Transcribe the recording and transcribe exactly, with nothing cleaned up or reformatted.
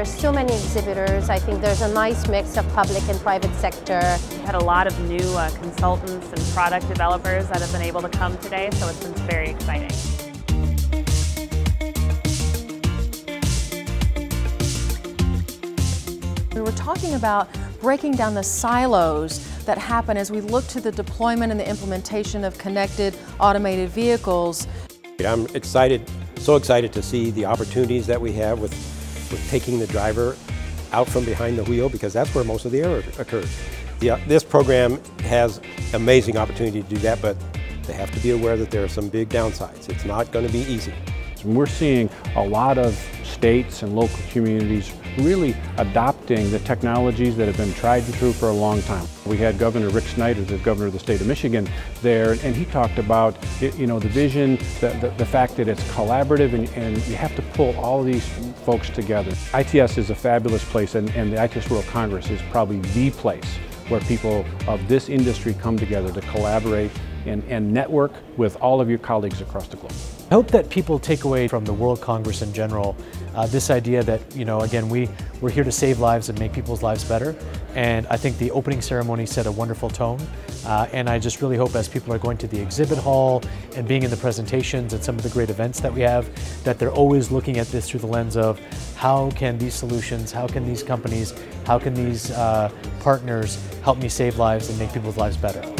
There's so many exhibitors. I think there's a nice mix of public and private sector. We had a lot of new uh, consultants and product developers that have been able to come today, so it's been very exciting. We were talking about breaking down the silos that happen as we look to the deployment and the implementation of connected automated vehicles. I'm excited, so excited to see the opportunities that we have with, with taking the driver out from behind the wheel, because that's where most of the error occurs. The, uh, this program has amazing opportunity to do that, but they have to be aware that there are some big downsides. It's not going to be easy. We're seeing a lot of states and local communities really adopting the technologies that have been tried and true for a long time. We had Governor Rick Snyder, the governor of the state of Michigan, there, and he talked about, you know, the vision, the, the, the fact that it's collaborative, and, and you have to pull all these folks together. I T S is a fabulous place, and, and the I T S World Congress is probably the place where people of this industry come together to collaborate and, and network with all of your colleagues across the globe. I hope that people take away from the World Congress in general uh, this idea that, you know, again, we, we're here to save lives and make people's lives better. And I think the opening ceremony set a wonderful tone. Uh, and I just really hope, as people are going to the exhibit hall and being in the presentations and some of the great events that we have, that they're always looking at this through the lens of how can these solutions, how can these companies, how can these uh, partners help me save lives and make people's lives better.